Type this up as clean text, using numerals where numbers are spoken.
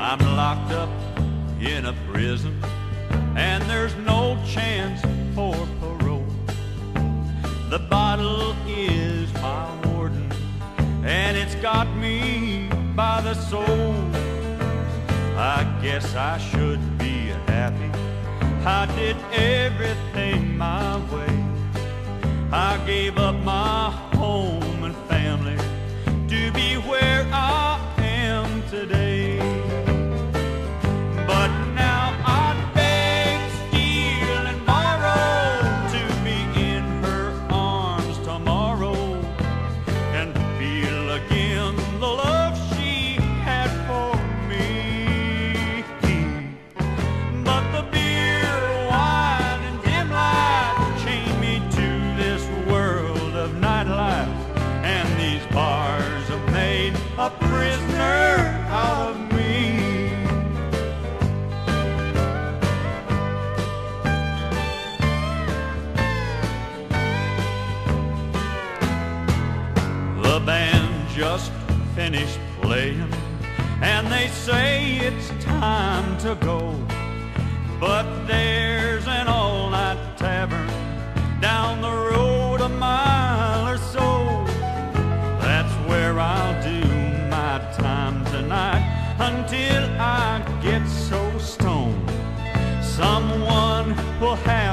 I'm locked up in a prison, and there's no chance for parole. The bottle is my warden, and it's got me by the soul. I guess I should be happy, I did everything my way. I gave up my home and family to be where I am today. But now I'd beg, steal, and borrow to be in her arms tomorrow and feel again the love she had for me. But the beer, wine, and dim light chained me to this world of nightlife, and these bars have made a prisoner out of me. The band just finished playing, and they say it's time to go. But there's an all-night tavern down the road a mile or so. That's where I'll do my time tonight until I get so stoned. Someone will have